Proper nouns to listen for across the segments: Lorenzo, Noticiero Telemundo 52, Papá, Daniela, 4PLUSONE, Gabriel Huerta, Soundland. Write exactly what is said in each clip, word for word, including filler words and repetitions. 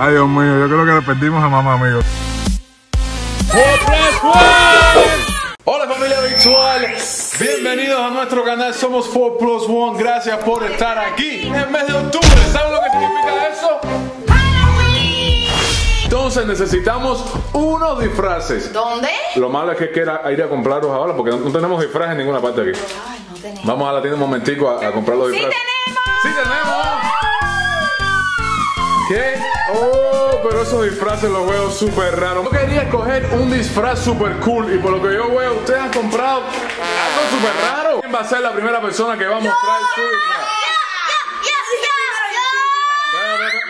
Ay, Dios mío, yo creo que le perdimos a mamá, amigo. Hola familia virtual, bienvenidos a nuestro canal, somos cuatro plus one, gracias por estar aquí. En el mes de octubre, ¿saben lo que significa eso? Entonces necesitamos unos disfraces. ¿Dónde? Lo malo es que quiera ir a comprarlos ahora porque no tenemos disfraces en ninguna parte aquí. Ay, no tenemos. Vamos a la tienda un momentico a, a comprar los disfraces. ¡Sí tenemos! ¡Sí tenemos! ¿Qué? Oh, pero esos disfraces los veo súper raros. Yo quería escoger un disfraz súper cool y por lo que yo veo, ustedes han comprado algo súper raro. ¿Quién va a ser la primera persona que va a mostrar su disfraz? Yo, yo, yo,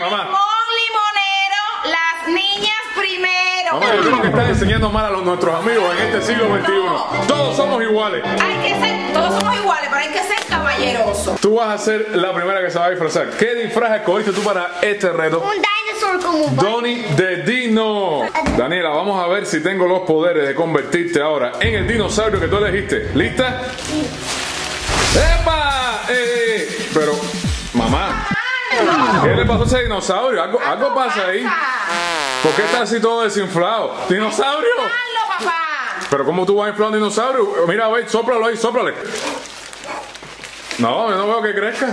yo. Mamá. Con limonero, las niñas primero. Mamá, yo creo que están enseñando mal a los, nuestros amigos en este siglo veintiuno. No. Todos somos iguales. Hay que ser, todos somos iguales, pero hay que ser caballeroso. Tú vas a ser la primera que se va a disfrazar. ¿Qué disfraz escogiste tú para este reto? Un dinosaur con un Donnie de Dino. Daniela, vamos a ver si tengo los poderes de convertirte ahora en el dinosaurio que tú elegiste. ¿Lista? Sí. ¡Epa! Eh, pero, mamá, no. ¿Qué le pasó a ese dinosaurio? Algo, algo, algo pasa ahí. ¿Por qué está así todo desinflado? ¡Dinosaurio! ¡Inflalo, papá! Pero ¿cómo tú vas a inflar un dinosaurio? Mira, a ver, sóplalo ahí, sóplale. No, yo no veo que crezca.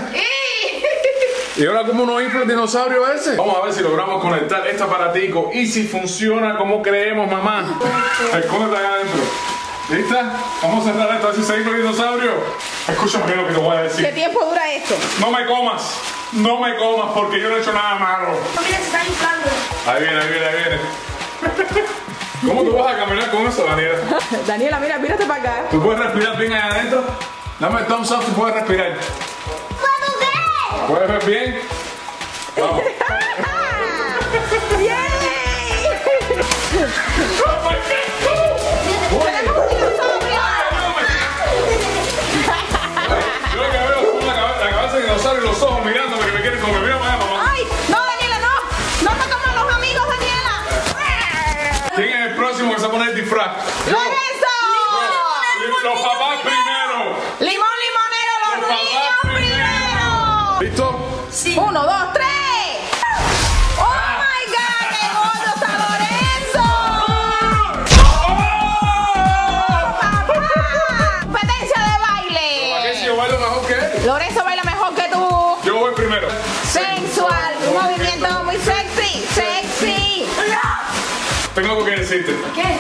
¿Y ahora cómo no infla el dinosaurio ese? Vamos a ver si logramos conectar este aparatico y si funciona como creemos, mamá. Escóndete allá adentro. ¿Lista? Vamos a cerrar esto, a ver si se infla el dinosaurio. Escúchame bien lo que te voy a decir. ¿Qué tiempo dura esto? No me comas. No me comas porque yo no he hecho nada malo. No, mira, se está inflando. Ahí viene, ahí viene, ahí viene. ¿Cómo tú vas a caminar con eso, Daniela? Daniela, mira, mírate para acá. ¿Tú puedes respirar bien allá adentro? Dame el thumbs up si puedes respirar. ¿Puedes ver bien? Vamos. ¡Bien! ¡Tenemos un dinosaurio! Yo lo que veo es la cabeza, la cabeza de dinosaurio y los ojos mirándome que me quieren comer. Mira para allá, mamá. ¡Ay! ¡No, Daniela, no! ¡No te coman los amigos, Daniela! ¿Quién es el próximo que se va a poner el disfraz? ¡Lorenzo! ¡Los papás primero! ¡Limón, limonero, los, los niños primero! ¿Listo? Sí. ¡Uno, dos, tres! ¡Oh, ah. my God! ¡Qué gordo está Lorenzo! ¡Oh! ¡Papá! ¡Competencia de baile! ¿Para qué si yo bailo mejor que él? Lorenzo baila mejor que tú. Yo voy primero. Sensual, un movimiento muy sexy. ¡Sexy! Tengo algo que decirte. ¿Qué?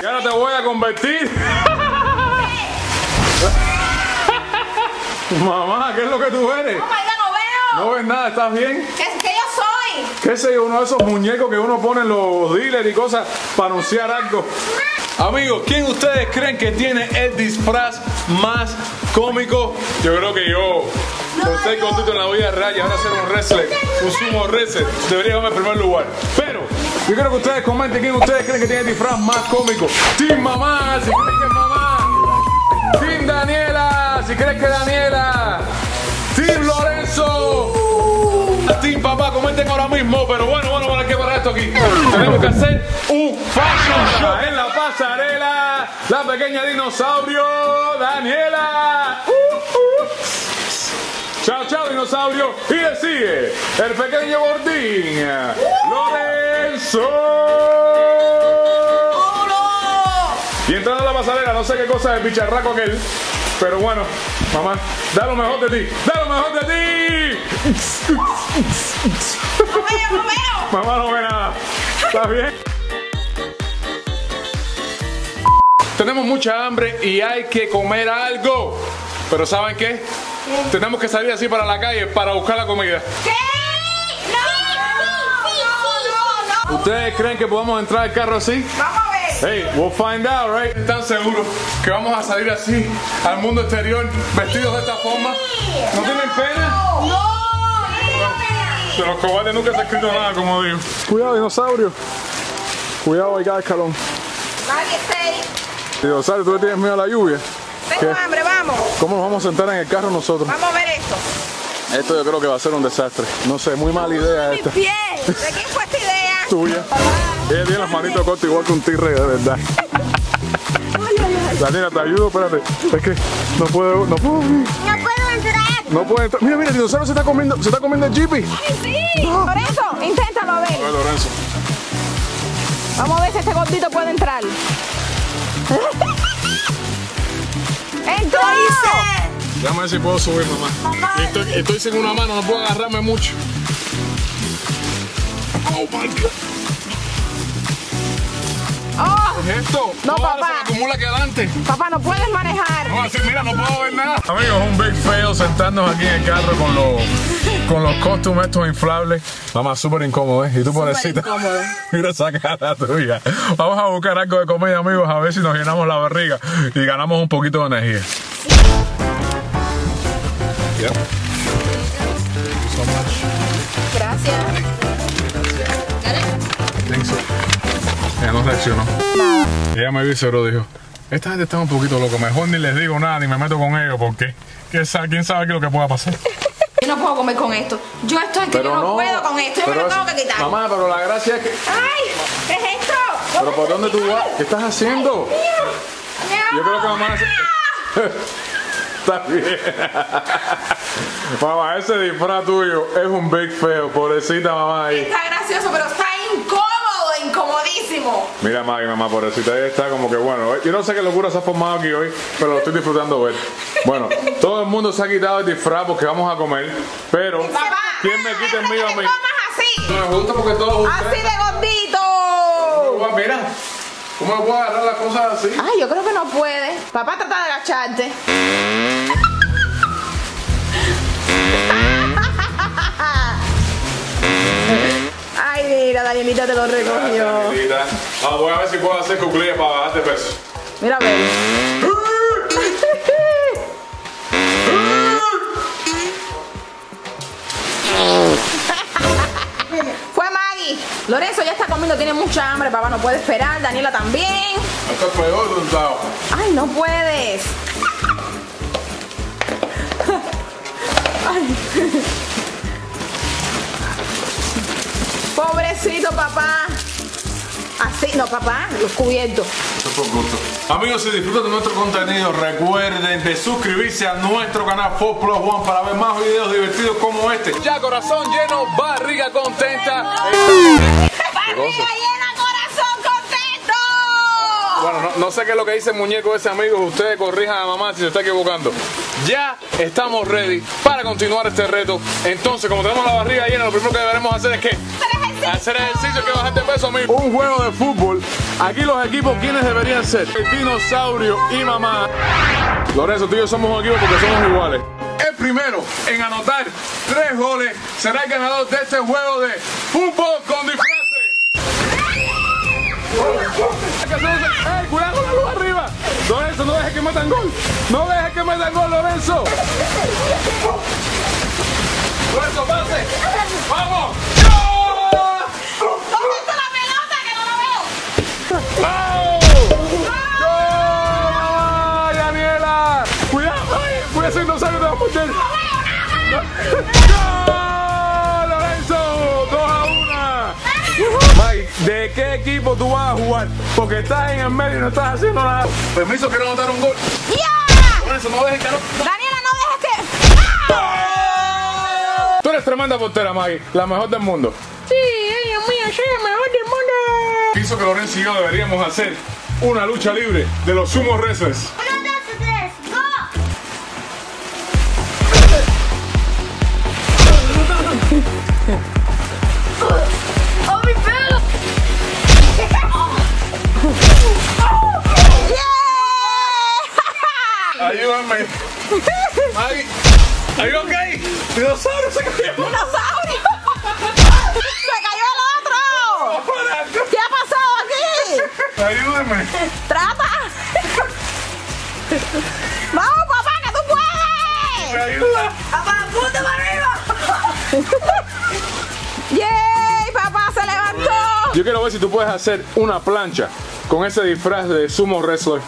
Y ahora te voy a convertir. Mamá, ¿qué es lo que tú eres? No, María, no veo. No ves nada, ¿estás bien? ¿Qué es que yo soy? ¿Qué sé yo? Uno de esos muñecos que uno pone en los dealers y cosas para anunciar algo. Amigos, ¿quién ustedes creen que tiene el disfraz más cómico? Yo creo que yo. Por ser contento en la vida real y ahora ser un wrestler, un sumo wrestler, debería irme en primer lugar. Pero yo quiero que ustedes comenten quién ustedes creen que tiene el disfraz más cómico. Team Mamá, si creen que es Mamá. Team Daniela, si creen que es Daniela. Team Lorenzo. Team Papá, comenten ahora mismo. Pero bueno, bueno, para que para esto aquí tenemos que hacer un fashion show en la pasarela. La pequeña dinosaurio Daniela. Chao, chao, dinosaurio. Y le sigue el pequeño gordín, uh, Lorenzo. Oh, no. Y entrando a la pasarela, no sé qué cosa es el bicharraco aquel. Pero bueno, mamá, da lo mejor de ti. Da lo mejor de ti. No veo, no veo. Mamá no ve nada. ¿Estás bien? Tenemos mucha hambre y hay que comer algo. Pero ¿saben qué? ¿Qué? Tenemos que salir así para la calle para buscar la comida. ¿Qué? No, no, no, no. ¿Ustedes creen que podemos entrar al carro así? Vamos a ver. Hey, we'll find out, right? ¿Están seguros que vamos a salir así al mundo exterior vestidos de esta forma? ¿No, no tienen pena? No, no, no. De los cobardes nunca se ha escrito nada, como digo. Cuidado, dinosaurio. Cuidado, ahí cada escalón. Dinosaurio, ¿tú le tienes miedo a la lluvia? Tengo hambre, vamos. ¿Cómo nos vamos a sentar en el carro nosotros? Vamos a ver esto. Esto yo creo que va a ser un desastre. No sé, muy mala idea esta. Mi piel. ¿De quién fue esta idea? Tuya. Ella tiene las manitos cortas igual que un tigre, de verdad. Daniela, te ayudo, espérate. Es que no puedo, no puedo. No puedo entrar. No puedo entrar. Mira, mira, el dinosaurio se está comiendo, se está comiendo el Jeepy. ¡Ay, sí! Oh. Lorenzo, inténtalo, a ver. A ver, Lorenzo. Vamos a ver si este gordito puede entrar. ¡Entró! Déjame ver si puedo subir, mamá. mamá estoy, estoy sin una mano, no puedo agarrarme mucho. Oh my God. Oh, ¿qué es esto? No, papá. Ahora se acumula aquí adelante. Papá, no puedes manejar. No, así, mira, no puedo ver nada. Amigos, un big fail sentarnos aquí en el carro con los, con los costumes estos inflables. Mamá, súper incómodo, ¿eh? Y tú, pobrecita. Mira esa cara tuya. Vamos a buscar algo de comida, amigos, a ver si nos llenamos la barriga y ganamos un poquito de energía. Yeah. So much. Gracias. Ella no reaccionó. Ella me vio y se lo dijo. Esta gente está un poquito loca. Mejor ni les digo nada, ni me meto con ellos, porque ¿quién sabe, quién sabe qué es lo que pueda pasar? Yo no puedo comer con esto. Yo estoy que yo no, no puedo con esto. Yo me lo tengo que quitar. Mamá, pero la gracia es que... ¡Ay! ¿Qué es esto? ¿Pero por dónde tú vas? ¿Qué estás haciendo? Ay, no. Yo creo que mamá... Hace... Está bien. Mamá, ese disfraz tuyo es un big feo. Pobrecita mamá ahí. Está gracioso, pero está incómodo. Incomodísimo. Mira, Maggie, mamá, pobrecita, ella está como que bueno. Yo no sé qué locura se ha formado aquí hoy, pero lo estoy disfrutando ver. Bueno, todo el mundo se ha quitado el disfraz porque vamos a comer, pero papá, ¿quién me quita el mío a mí? Así. No me gusta porque todos ustedes... ¡Así de gordito! Mira, ¿cómo no puedo agarrar las cosas así? Ay, yo creo que no puede. Papá, trata de agacharte. Mira, Danielita te lo recogió. Ah, voy a ver si puedo hacer cuclillas para bajarte peso. Mira, a ver. Fue Maggie. Lorenzo ya está comiendo, tiene mucha hambre, papá no puede esperar. Daniela también. Esto es peor, Gonzalo. Ay, no puedes. Ay. Pobrecito, papá. Así, no, papá, los cubiertos. Eso es por gusto. Amigos, si disfrutan de nuestro contenido, recuerden de suscribirse a nuestro canal cuatro plus one para ver más videos divertidos como este. Ya, corazón lleno, barriga contenta. ¡Barriga llena, corazón contento! Bueno, no, no sé qué es lo que dice el muñeco ese, amigo. Ustedes corrijan a mamá si se está equivocando. Ya estamos ready para continuar este reto. Entonces, como tenemos la barriga llena, lo primero que deberemos hacer es que... hacer ejercicio, que bajaste peso, amigo. Un juego de fútbol. Aquí los equipos, ¿quiénes deberían ser? El dinosaurio y mamá. Lorenzo, tú y yo somos un equipo porque somos iguales. El primero en anotar tres goles será el ganador de este juego de fútbol con disfraces. ¡Ey, cuidado con la luz arriba! Lorenzo, no dejes que metan gol. No dejes que metan gol, Lorenzo. Lorenzo, pase. ¡Vamos! ¡Gol! ¡Lorenzo! dos a uno. Mike, ¿de qué equipo tú vas a jugar? Porque estás en el medio y no estás haciendo nada. Permiso, quiero anotar un gol. ¡Ya! Lorenzo, no dejes que no. Daniela, no dejes que. Tú eres tremenda portera, Mike. La mejor del mundo. Sí, ella es mía, soy la mejor del mundo. Pienso que Lorenzo y yo deberíamos hacer una lucha libre de los sumo wrestlers. ¡Oh, mi pelo! ¡Yeah! ¡Ayúdame! ¡Ay! ¡Are you okay! ¡Dinosaurio se cayó! ¡Dinosaurio! ¡Se cayó el otro! ¿Qué ha pasado aquí? ¡Ayúdame! ¡Trata! ¡Vamos, papá, que tú puedes! ¡Me ayuda! ¡Papá, punta para arriba! ¡Yay! ¡Papá se levantó! Yo quiero ver si tú puedes hacer una plancha con ese disfraz de sumo wrestler.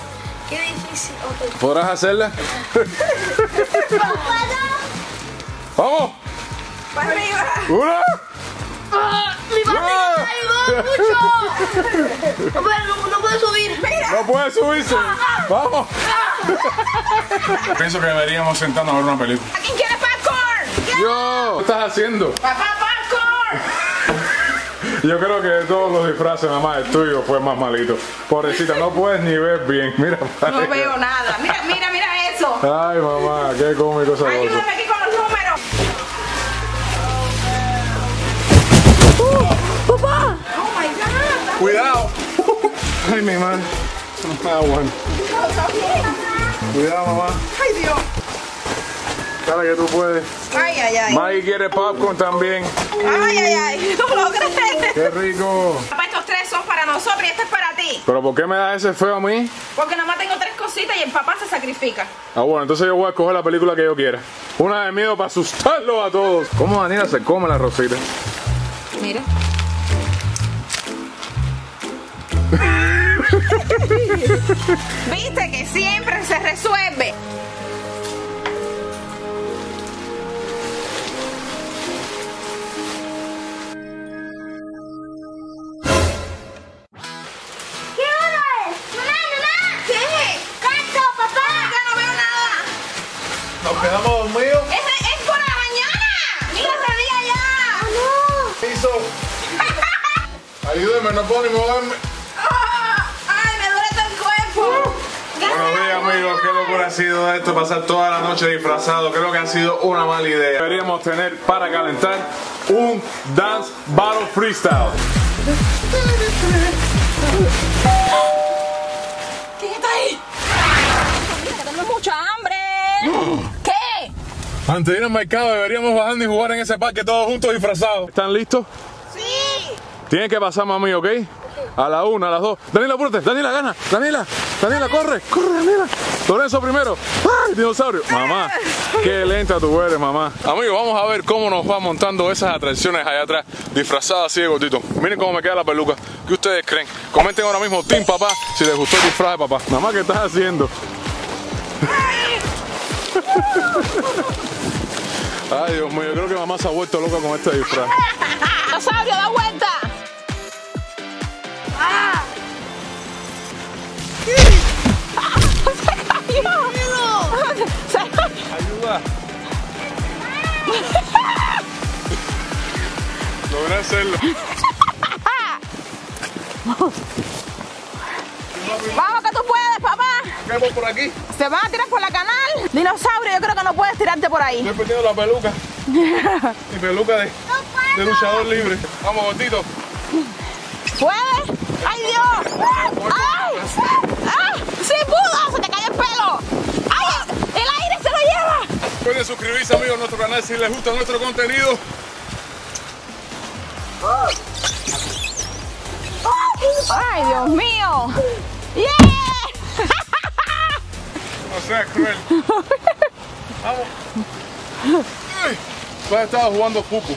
¡Qué difícil! Okay. ¿Podrás hacerla? ¡Vamos! ¡Para arriba! ¡Uno! ¡Ah! ¡Mi pantalla me ayudó mucho! Bueno, no, no puedo subir. Mira. ¡No puede subirse! Ah, ¡vamos! Ah. Pienso que deberíamos sentarnos a ver una película. ¿A quién quiere popcorn? ¡Yo! ¿Qué estás haciendo? ¡Papá, popcorn! Yo creo que de todos los disfraces, nada más el tuyo fue más malito. Pobrecita, no puedes ni ver bien. Mira, no ahí. Veo nada. Mira, mira, mira eso. Ay, mamá, qué cómico sabroso. Ayúdame aquí con los números. ¡Papá! ¡Oh, my God! ¡Cuidado! ¡Ay, mi madre! Ah, bueno. ¡Cuidado, mamá! ¡Ay, Dios! Cara, que tú puedes. ¡Ay, ay, ay! Maggie quiere popcorn también. ¡Ay, ay, ay! ¡No lo crees! ¡Qué rico! Papá, estos tres son para nosotros y este es para ti. ¿Pero por qué me das ese feo a mí? Porque nomás tengo tres cositas y el papá se sacrifica. Ah, bueno, entonces yo voy a escoger la película que yo quiera. Una de miedo para asustarlos a todos. ¿Cómo Daniela se come la rosita? Mira. Viste que siempre se resuelve. ¿Qué hora es? Mamá, mamá. ¿Qué? Canto, papá. Ya no veo nada. Nos quedamos dormidos. Es, es por la mañana. Mira, salía ya. No. ¿Qué hizo? Ayúdeme, no puedo ni moverme. Amigos, qué locura ha sido esto, pasar toda la noche disfrazado. Creo que ha sido una mala idea. Deberíamos tener para calentar un dance battle freestyle. ¿Quién está ahí? Mira, que tenemos mucha hambre. ¿Qué? Antes de ir al mercado deberíamos bajar y jugar en ese parque todos juntos disfrazados. ¿Están listos? Sí. Tienen que pasar, mami, ¿ok? A la una, a las dos. Daniela, apúrate. Daniela, gana. Daniela, Daniela, corre. Corre, Daniela. Lorenzo primero. ¡Ay, dinosaurio! Mamá, qué lenta tú eres, mamá. Amigos, vamos a ver cómo nos va montando esas atracciones allá atrás, disfrazadas así de gordito. Miren cómo me queda la peluca. ¿Qué ustedes creen? Comenten ahora mismo, Team Papá, si les gustó el disfraz de papá. Mamá, ¿qué estás haciendo? Ay, Dios mío, yo creo que mamá se ha vuelto loca con este disfraz. ¡Dinosaurio, da vuelta! ¡Ah! ¡Sí! ¡Ah! ¡Se cayó! ¡Se cayó! ¡Ayuda! Logré hacerlo. ¡Vamos que tú puedes, papá! ¿Qué por aquí? ¡Se van a tirar por la canal! ¡Dinosaurio, yo creo que no puedes tirarte por ahí! Estoy perdiendo la peluca. Mi peluca de, no de luchador libre. ¡Vamos, gordito! ¿Puedes? ¡Ay, Dios! ¡Ay! ¡Ah! ¡Sí pudo! ¡Se te cayó el pelo! ¡Ay! ¡El aire se lo lleva! Pueden suscribirse, amigos, a nuestro canal si les gusta nuestro contenido. ¡Ay, Dios mío! ¡Yeah! No seas cruel. ¡Vamos! Tú has estado jugando cupo.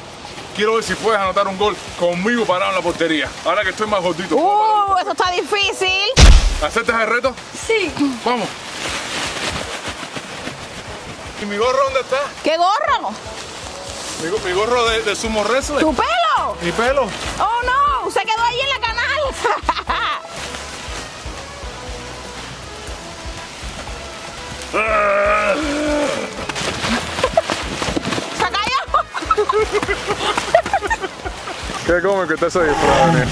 Quiero ver si puedes anotar un gol conmigo parado en la portería. Ahora que estoy más gordito. ¡Uh! Eso está difícil. ¿Aceptas el reto? Sí. Vamos. ¿Y mi gorro dónde está? ¿Qué gorro? Mi, mi gorro de, de sumo wrestler. ¡Tu pelo! Mi pelo. ¡Oh, no! Se quedó ahí en la canal. ¡Se cayó! ¿Qué como que estás ahí, Daniela?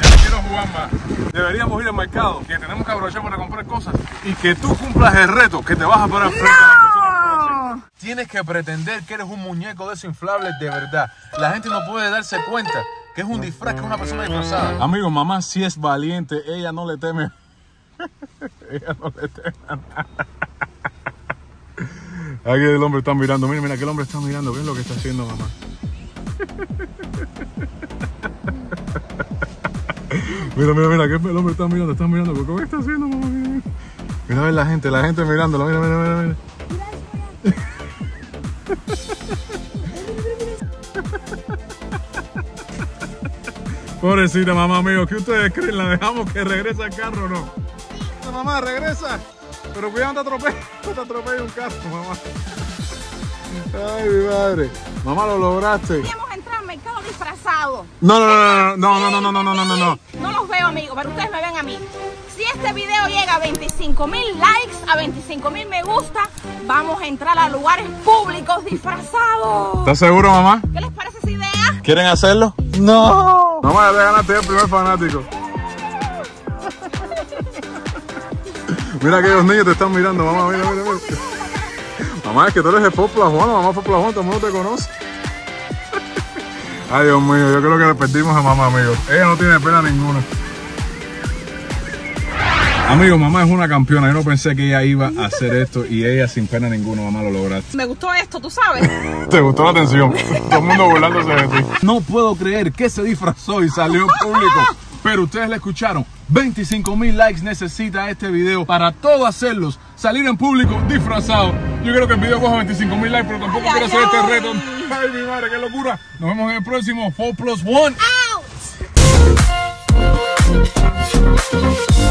Ya quiero jugar más. Deberíamos ir al mercado, que tenemos que aprovechar para comprar cosas y que tú cumplas el reto, que te vas a parar frente no. a las personas. Que tienes que pretender que eres un muñeco desinflable de verdad. La gente no puede darse cuenta que es un disfraz, que es una persona disfrazada. Amigo, mamá sí es valiente, ella no le teme. Ella no le tenga nada. Aquí el hombre está mirando. Mira, mira, que el hombre está mirando. ¿Qué es lo que está haciendo, mamá? Mira, mira, mira, que el hombre está mirando. Está mirando. ¿Cómo está haciendo, mamá? Mira, a ver la gente, la gente mirándolo. Mira, mira, mira, mira. Pobrecita, mamá, amigo. ¿Qué ustedes creen? ¿La dejamos que regrese al carro o no? mamá, regresa. Pero cuidado, no te atropello, no te atropello un carro, mamá. Ay, mi madre. Mamá, lo lograste. Queríamos entrar al mercado disfrazado. No, no, no, no, no, no, no, no, no, no, no. No los veo, amigos, pero ustedes me ven a mí. Si este video llega a veinticinco mil likes, a veinticinco mil me gusta, vamos a entrar a lugares públicos disfrazados. ¿Estás seguro, mamá? ¿Qué les parece esa idea? ¿Quieren hacerlo? No. Mamá, ya te ganaste el primer fanático. Mira que los niños te están mirando, mamá, mira, mira, mira. Mamá, es que tú eres de cuatro plus one, mamá, cuatro plus one, todo el mundo te conoce. Ay, Dios mío, yo creo que le perdimos a mamá, amigo. Ella no tiene pena ninguna. Amigo, mamá es una campeona. Yo no pensé que ella iba a hacer esto y ella sin pena ninguna, mamá, lo lograste. Me gustó esto, tú sabes. Te gustó la atención. Todo el mundo burlándose de ti. No puedo creer que se disfrazó y salió público. Pero ustedes la escucharon. veinticinco mil likes necesita este video para todos hacerlos, salir en público disfrazado. Yo creo que el video coja veinticinco mil likes, pero tampoco ay, quiero ay, hacer ay. este reto. Ay, mi madre, qué locura. Nos vemos en el próximo cuatro plus one. Out.